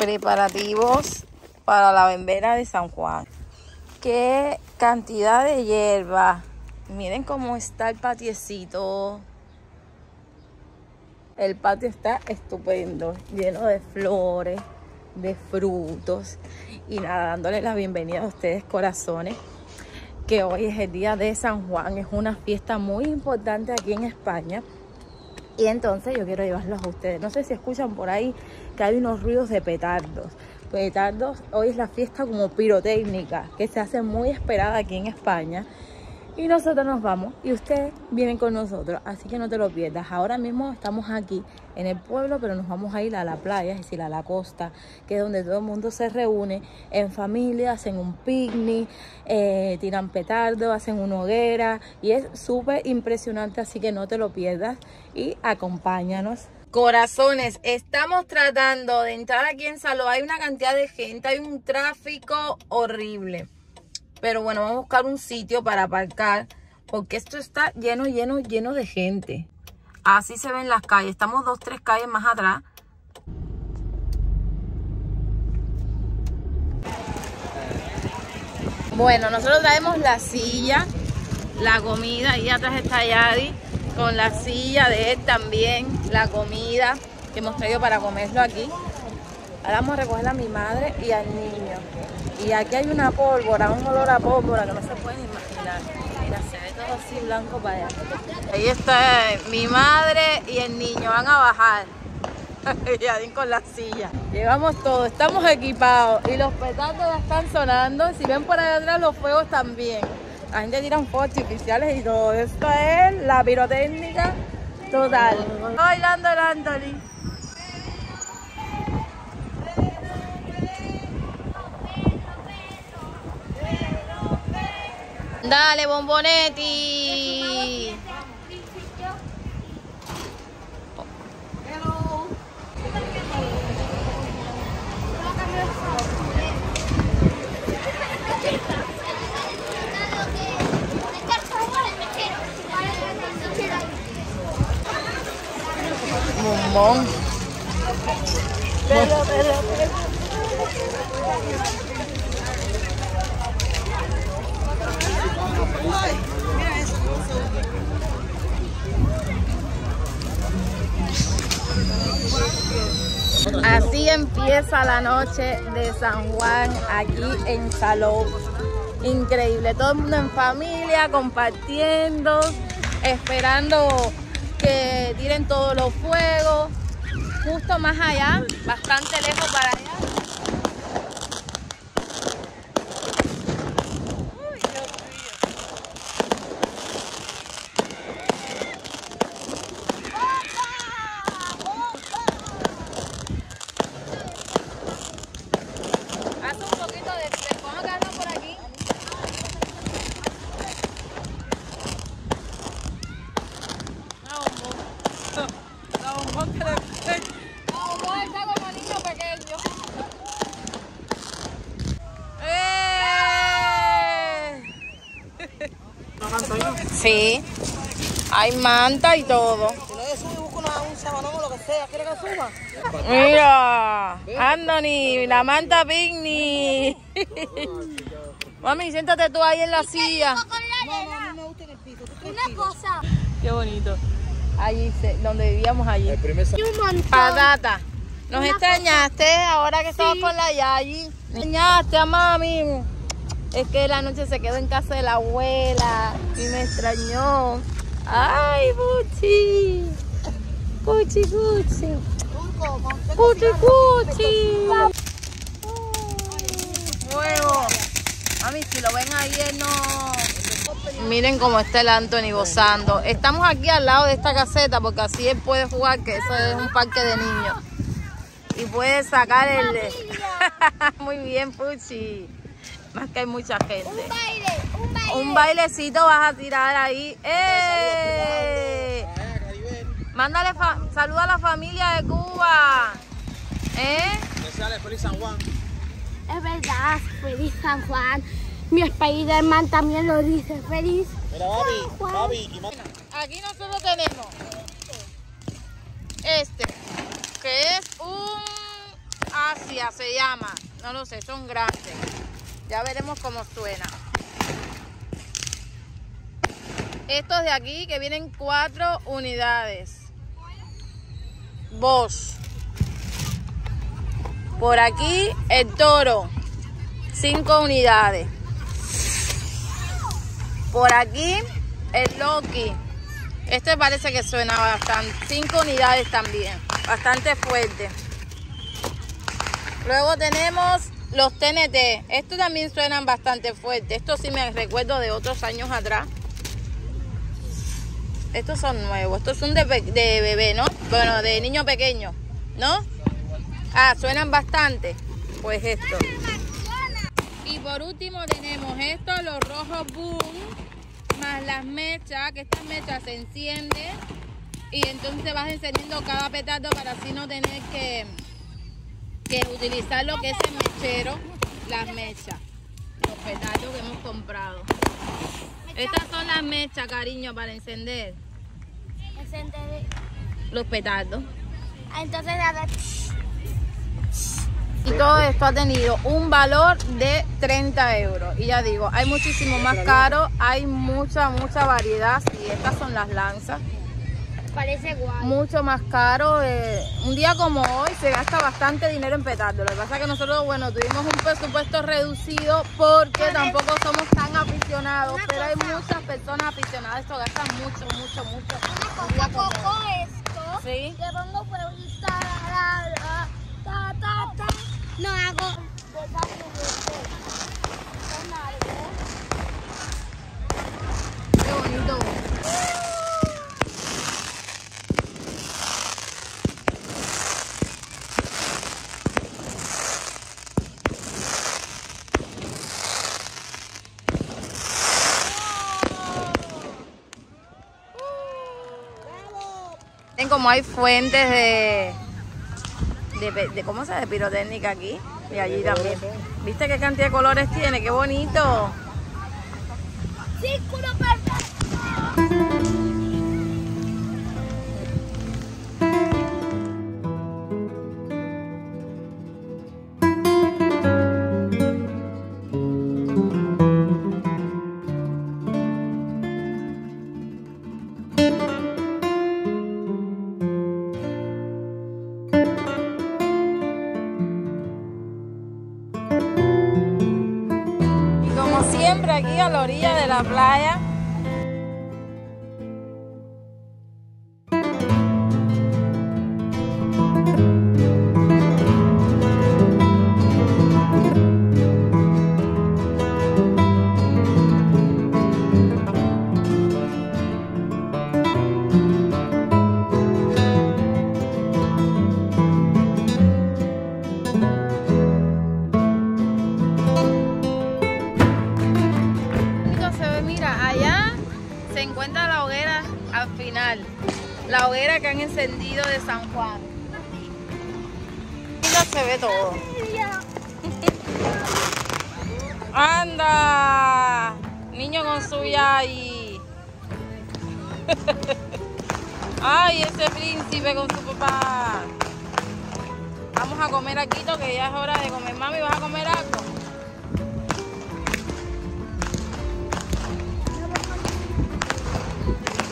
Preparativos para la verbena de San Juan. Qué cantidad de hierba. Miren cómo está el patiecito. El patio está estupendo, lleno de flores, de frutos. Y nada, dándole la bienvenida a ustedes, corazones, que hoy es el día de San Juan. Es una fiesta muy importante aquí en España. Y entonces yo quiero llevarlos a ustedes. No sé si escuchan por ahí que hay unos ruidos de petardos. Petardos, hoy es la fiesta como pirotécnica, que se hace muy esperada aquí en España. Y nosotros nos vamos y ustedes vienen con nosotros, así que no te lo pierdas. Ahora mismo estamos aquí en el pueblo, pero nos vamos a ir a la playa, es decir, a la costa, que es donde todo el mundo se reúne en familia, hacen un picnic, tiran petardo, hacen una hoguera y es súper impresionante, así que no te lo pierdas y acompáñanos. Corazones, estamos tratando de entrar aquí en Salou, hay una cantidad de gente, hay un tráfico horrible. Pero bueno, vamos a buscar un sitio para aparcar, porque esto está lleno, lleno, lleno de gente. Así se ven las calles. Estamos 2 o 3 calles más atrás. Bueno, nosotros traemos la silla, la comida. Ahí atrás está Yadi con la silla de él también. La comida que hemos traído para comerlo aquí. Ahora vamos a recoger a mi madre y al niño. Y aquí hay una pólvora, un olor a pólvora que no se pueden imaginar. Mira, se ve todo así blanco para allá. Ahí está mi madre y el niño, van a bajar. Y Adín con la silla. Llevamos todo, estamos equipados y los petardos están sonando. Si ven por allá atrás los fuegos también. La gente tira fuegos artificiales y todo. Esto es la pirotécnica total. Está bailando el Anthony. Dale, Bombonetti. Bombón. Así empieza la noche de San Juan aquí en Salou. Increíble, todo el mundo en familia, compartiendo, esperando que tiren todos los fuegos. Justo más allá, bastante lejos para allá. Sí, hay manta y todo. Si no, yo subo y busco un sabanón o lo que sea. ¿Quieres que suba? Mira, Anthony, la manta picnic. Mami, siéntate tú ahí en la silla. Una cosa. Qué bonito. Allí, donde vivíamos allí. Patata, nos extrañaste ahora que estabas con la Yayi. Extrañaste a mami. Es que la noche se quedó en casa de la abuela y me extrañó. ¡Ay, Puchi! ¡Puchi, Puchi! ¡Puchi, Puchi! ¡Huevo! Mami, si lo ven ayer no... Miren cómo está el Anthony gozando. Estamos aquí al lado de esta caseta porque así él puede jugar, que eso es un parque de niños. Y puede sacar el... Muy bien, Puchi. Más que hay mucha gente. Un baile, un baile. Un bailecito vas a tirar ahí. ¡Eh! Mándale saludos a la familia de Cuba. Deseale feliz San Juan. Es verdad, feliz San Juan. Mi Spider-Man también lo dice, feliz. Mira, Babi. Aquí nosotros tenemos este, que es un acacia se llama. No lo sé, son grandes. Ya veremos cómo suena. Estos de aquí que vienen 4 unidades. Vos. Por aquí el toro. 5 unidades. Por aquí el loqui. Este parece que suena bastante. 5 unidades también. Bastante fuerte. Luego tenemos los TNT. Estos también suenan bastante fuerte. Estos sí me recuerdo de otros años atrás. Estos son nuevos. Estos son de bebé, ¿no? Bueno, de niño pequeño, ¿no? Ah, suenan bastante. Pues esto. Y por último tenemos estos, los rojos boom, más las mechas, que estas mechas se encienden y entonces vas encendiendo cada petardo para así no tener que utilizar lo que es el mechero, las mechas, los petardos que hemos comprado. Estas son las mechas, cariño, para encender. Encender los petardos. Entonces nada. Y todo esto ha tenido un valor de 30 euros. Y ya digo, hay muchísimo más caro. Hay mucha variedad. Y sí, estas son las lanzas. Parece guay. Mucho más caro. Un día como hoy se gasta bastante dinero en petardos. Lo que pasa es que nosotros, bueno, tuvimos un presupuesto reducido porque tampoco somos tan aficionados. Pero hay muchas personas aficionadas. Esto gastan mucho. Una cosa, cojo esto. Sí. Le pongo fueguita. No hago. Qué bonito. Ven como hay fuentes de ¿cómo se dice? Pirotécnica aquí y allí también. ¿Viste qué cantidad de colores tiene? ¡Qué bonito! ¡Círculo perfecto! Siempre aquí a la orilla de la playa. La hoguera que han encendido de San Juan. Mira, se ve todo. ¡Anda! Niño con su yayi. ¡Ay, ese príncipe con su papá! Vamos a comer aquí, que ya es hora de comer. Mami, ¿vas a comer algo?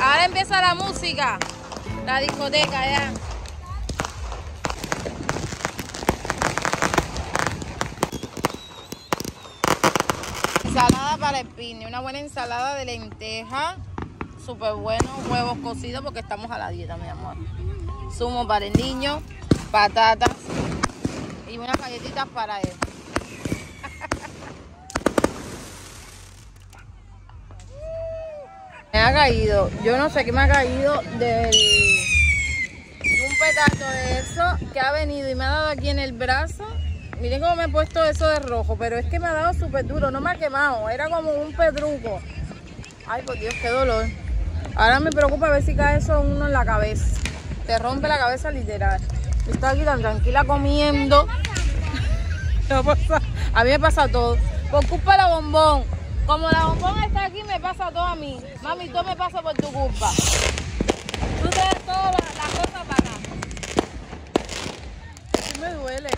Ahora empieza la música. La discoteca ya. Ensalada para el picnic. Una buena ensalada de lenteja. Súper bueno. Huevos cocidos porque estamos a la dieta, mi amor. Zumo para el niño. Patatas. Y unas galletitas para él. Me ha caído. Yo no sé qué me ha caído un petardo de eso que ha venido y me ha dado aquí en el brazo. Miren cómo me he puesto eso de rojo, pero es que me ha dado súper duro, no me ha quemado, era como un pedruco. Ay, por Dios, qué dolor. Ahora me preocupa a ver si cae eso uno en la cabeza. Te rompe la cabeza literal. Yo estaba aquí tan tranquila comiendo. A mí me pasa todo. Por culpa de la bombón. Como la bombón está aquí, me pasa todo a mí. Mami, todo me pasa por tu culpa. Tú te das todas las cosas para acá. Sí me duele,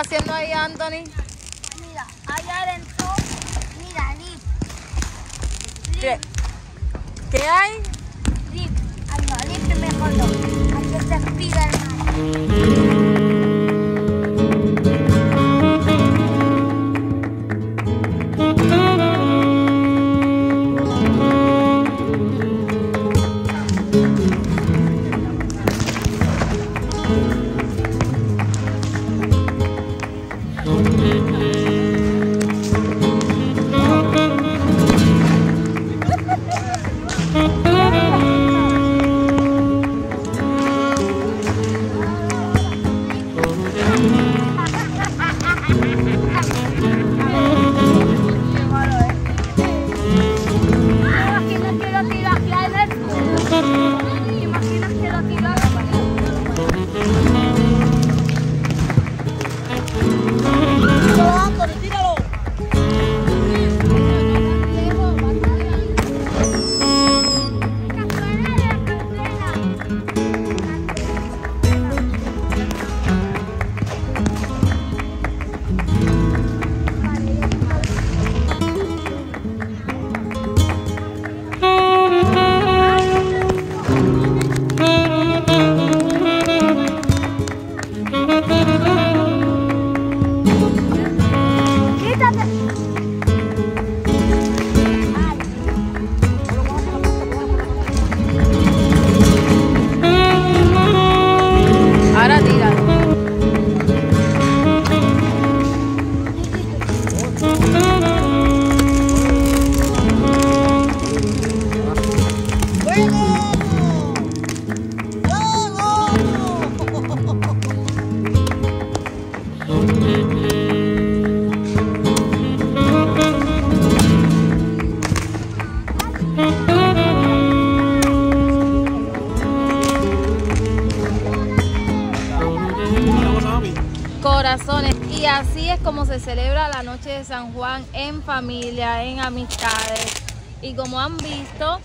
estás haciendo ahí, Anthony? Mira, allá adentro, mira, Lip. ¿Qué hay? Lip. Ay, no, Lip mejor no. Aquí se respira el mar. Corazones, y así es como se celebra la noche de San Juan en familia, en amistades, y como han visto,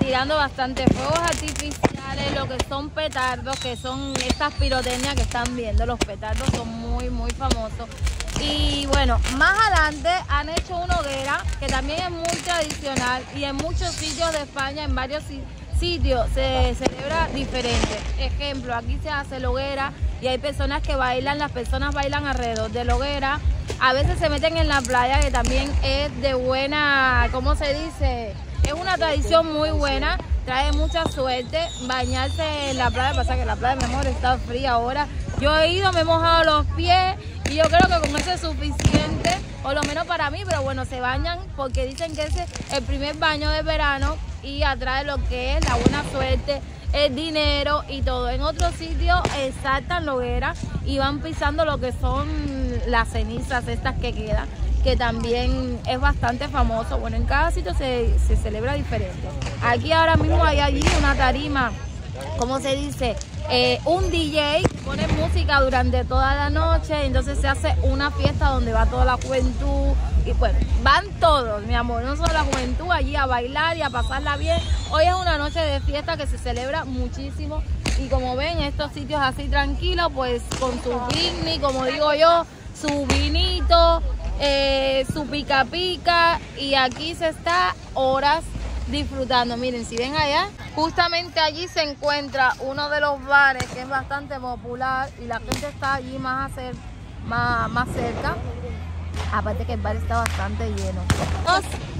tirando bastante fuegos artificiales, lo que son petardos, que son estas pirotecnias que están viendo. Los petardos son muy famosos, y bueno, más adelante han hecho una hoguera que también es muy tradicional, y en muchos sitios de España, en varios sitios se celebra diferente. Ejemplo, aquí se hace la hoguera y hay personas que bailan, las personas bailan alrededor de la hoguera. A veces se meten en la playa, que también es de buena, ¿cómo se dice? Es una tradición muy buena, trae mucha suerte bañarse en la playa. Pasa que la playa, mi amor, está fría ahora. Yo he ido, me he mojado los pies y yo creo que con eso es suficiente, o lo menos para mí, pero bueno, se bañan porque dicen que ese es el primer baño de verano y atrae lo que es la buena suerte, el dinero y todo. En otros sitios saltan la hoguera y van pisando lo que son las cenizas estas que quedan, que también es bastante famoso. Bueno, en cada sitio se celebra diferente. Aquí ahora mismo hay allí una tarima, ¿cómo se dice? Un DJ pone música durante toda la noche, entonces se hace una fiesta donde va toda la juventud. Y bueno, van todos, mi amor, no solo la juventud, allí a bailar y a pasarla bien. Hoy es una noche de fiesta que se celebra muchísimo, y como ven, estos sitios así tranquilos, pues con su picnic, como digo yo, su vinito, su pica pica, y aquí se está horas disfrutando. Miren, si ven allá, justamente allí se encuentra uno de los bares que es bastante popular y la gente está allí más cerca. Aparte que el bar está bastante lleno.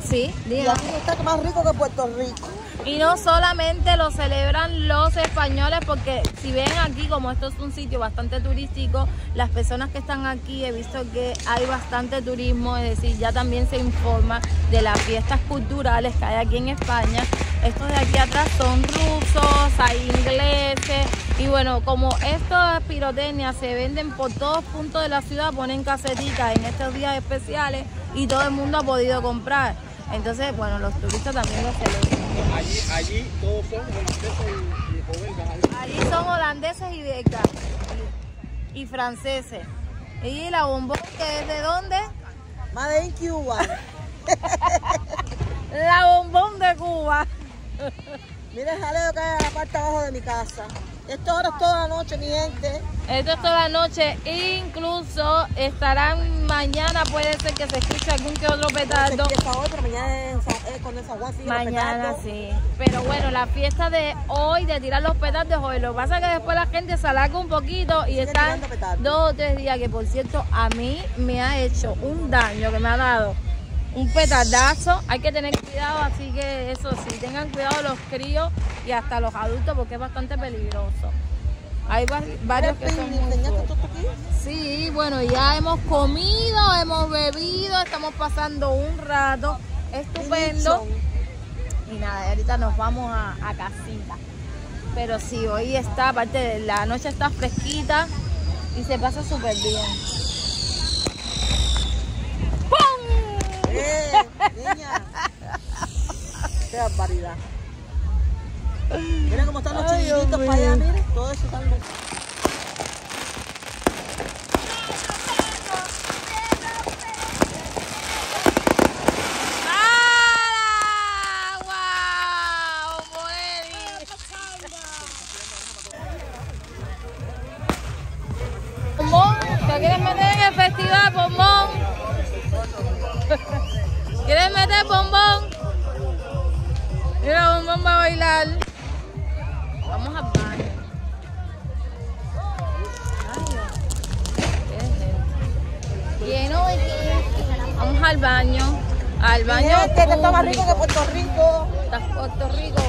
Sí, y aquí está más rico que Puerto Rico. Y no solamente lo celebran los españoles, porque si ven aquí, como esto es un sitio bastante turístico, las personas que están aquí, he visto que hay bastante turismo, es decir, ya también se informa de las fiestas culturales que hay aquí en España. Estos de aquí atrás son rusos, hay ingleses, y bueno, como estas pirotecnias se venden por todos puntos de la ciudad, ponen caseticas en estos días especiales y todo el mundo ha podido comprar. Entonces, bueno, los turistas también lo celebran. Allí todos son holandeses y belgas. Allí son holandeses y belgas y franceses. ¿Y la bombón que es de dónde? Made in Cuba. La bombón de Cuba. Mira el jaleo que hay a la parte abajo de mi casa. Esto ahora es toda la noche, mi gente. Esto es toda la noche. Incluso estarán mañana, puede ser que se escuche algún que otro petardo. Mañana sí. Pero bueno, la fiesta de hoy, de tirar los petardos hoy. Lo que pasa es que después la gente se alarga un poquito y están 2 o 3 días. Que por cierto, a mí me ha hecho un daño que me ha dado. Un petardazo, hay que tener cuidado, así que eso sí, tengan cuidado los críos y hasta los adultos porque es bastante peligroso. Hay varios que son muy fuertes. Sí, bueno, ya hemos comido, hemos bebido, estamos pasando un rato estupendo. Y nada, ahorita nos vamos a casita. Pero sí, hoy está, aparte de la noche está fresquita y se pasa súper bien. Niña, qué barbaridad. Mira cómo están los chiquititos para allá, miren, todo eso está bien. Vamos al baño público. Este está más rico que Puerto Rico. Puerto Rico,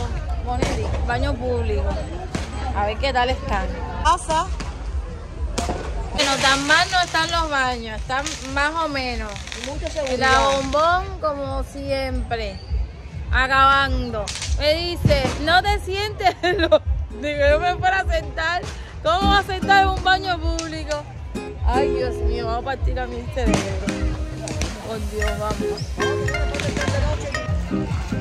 Bonelli, baño público. A ver qué tal están. Pasa. Bueno, tan mal no están los baños, están más o menos. Mucha seguridad. La bombón como siempre, acabando. Me dice, no te sientes. Digo, yo me fuera a sentar. ¿Cómo vas a sentar en un baño público? Ay, Dios mío, va a partir a mi cerebro. Oh, Dios, vamos.